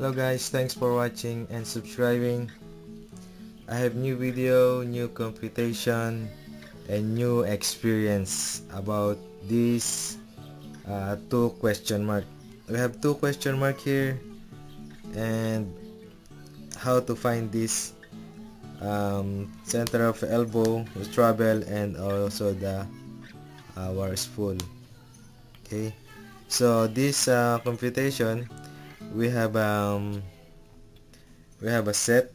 Hello guys, thanks for watching and subscribing. I have new video, new computation, and new experience about this two question mark. We have two question mark here, and how to find this center of elbow with travel, and also the wars full. Okay, so this computation, we have a set,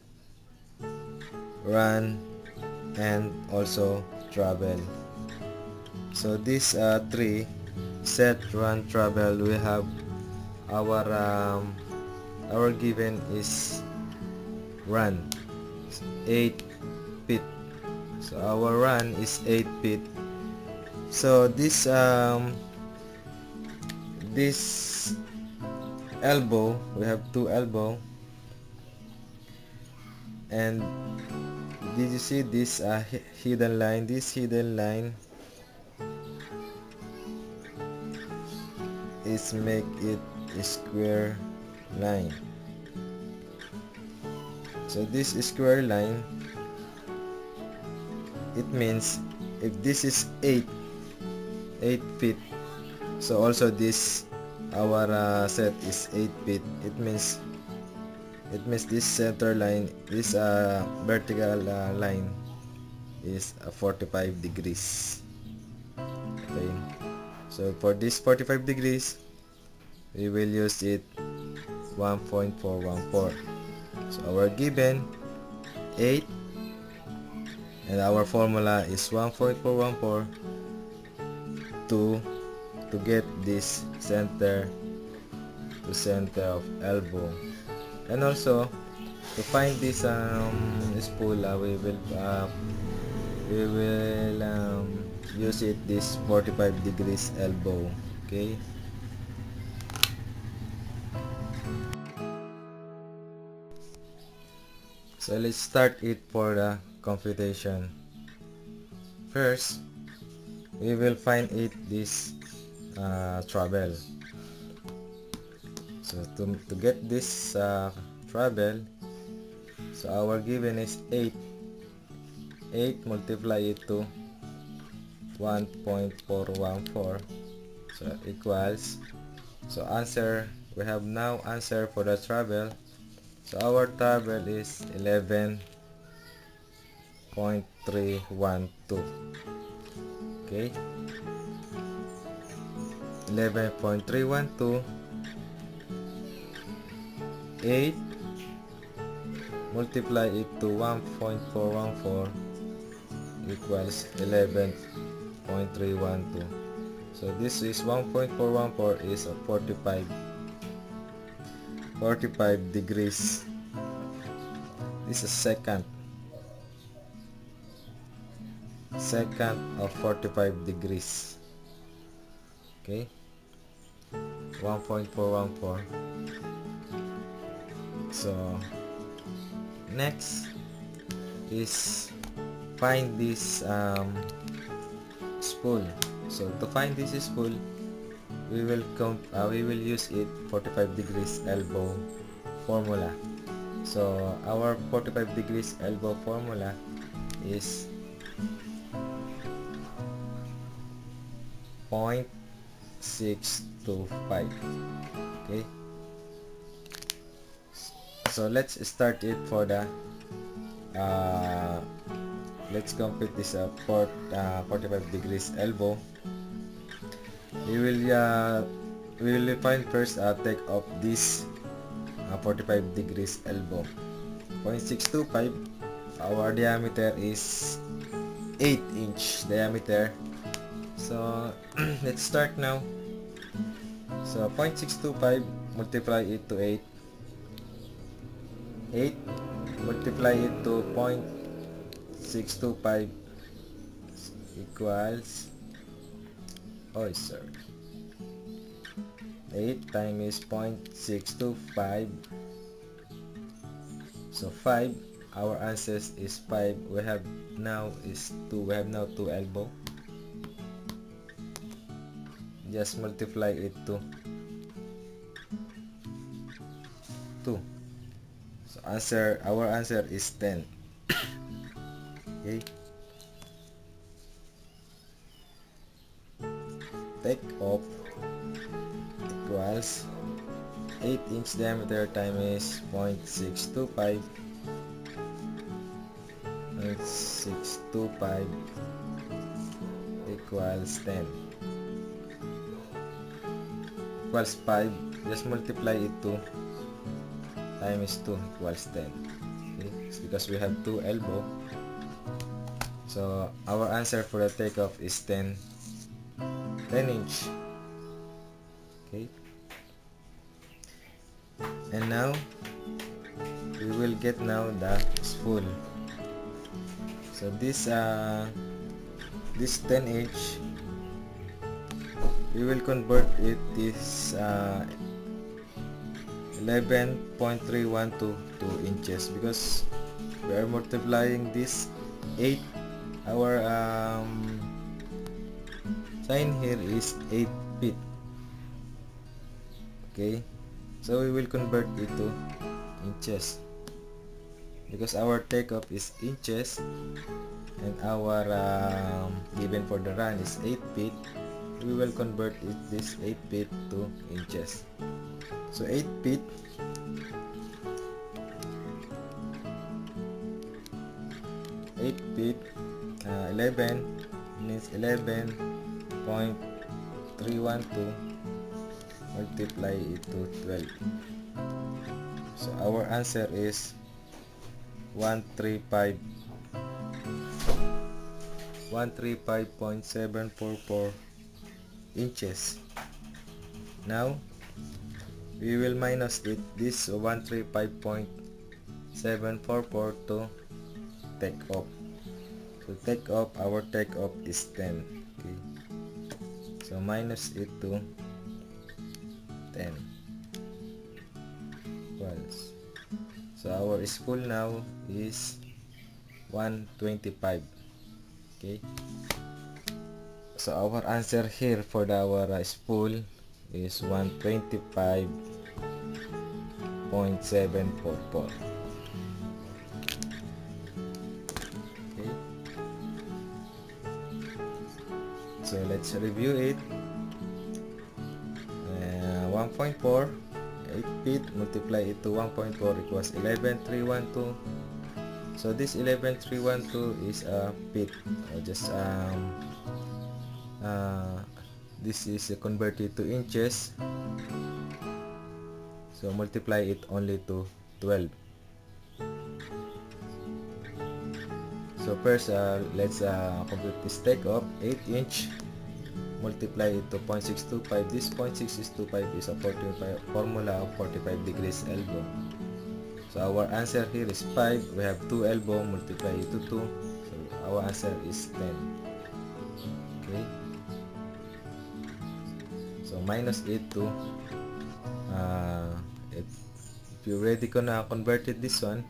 run, and also travel. So these three, set, run, travel, we have our given is run 8 feet. So our run is 8 feet. So this this elbow, we have two elbow, and did you see this hidden line? This hidden line is make it a square line. So this square line, it means if this is 8 feet, so also this our set is 8 feet. It means this center line, this vertical line is 45 degrees. Okay, so for this 45 degrees we will use it 1.414. So our given 8, and our formula is 1.414 to get this center to center of elbow. And also to find this spool, we will use it this 45 degrees elbow. Okay, so let's start it for the computation. First we will find it this travel. So to get this travel, so our given is 8 multiply it to 1.414, so equals, so answer, we have now answer for the travel. So our travel is 11.312. okay, 11.312, 8 multiply it to 1.414 equals 11.312. so this is 1.414 is a 45 degrees. This is second of 45 degrees. Okay, 1.414. So next is find this spool. So to find this spool, we will use it 45 degrees elbow formula. So our 45 degrees elbow formula is 0.625. okay, so let's start it for the let's compute this 45 degrees elbow. We will find first take of this 45 degrees elbow. 0.625, our diameter is 8-inch diameter. So let's start now. So 0.625 multiply it to 8, 8 multiply it to 0.625 equals, oh sorry, 8 times 0.625, so 5, our answer is 5. We have now is 2, we have now 2 elbow. Just multiply it to 2. So our answer is 10. Okay. Take off equals 8 inch diameter times 0.625 0.625 equals 10 equals 5. Just multiply it to times 2 equals 10. Okay? It's because we have 2 elbow. So our answer for the takeoff is 10 inch. Okay. And now we will get now the spool. So this 10 inch we will convert it this 11.312 to 2 inches because we are multiplying this 8. Our sign here is 8 feet. Okay, so we will convert it to inches because our takeoff is inches and our given for the run is 8 feet. We will convert it this 8 feet to inches. So 8 feet eleven means 11.312 multiply it to 12. So our answer is 135.744 inches. Now we will minus it this 135.744 to take off. So take off, our take off is 10. Okay, so minus it to 10 equals. So our spool now is 125. Okay, so our answer here for our spool is 125.744. Okay, so let's review it. 1.4 8 feet multiply it to 1.4 equals 11.312. So this 11.312 is a feet, or just this is converted to inches, so multiply it only to 12. So first let's complete this takeoff. 8 inch multiply it to 0.625. This 0.625 is a formula of 45 degrees elbow. So our answer here is 5. We have 2 elbow, multiply it to 2. So our answer is 10. Okay, so minus it to if you already converted this one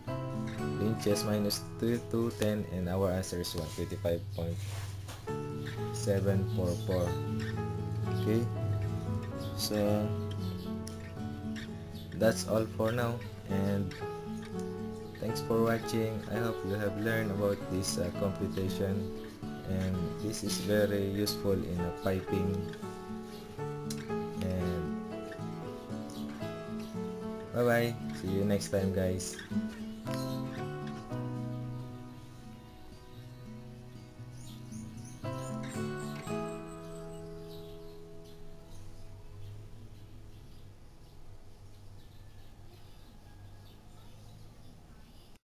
inches, minus 2 to 10, and our answer is 125.744. Okay, so that's all for now, and thanks for watching. I hope you have learned about this computation, and this is very useful in piping and bye bye. See you next time, guys.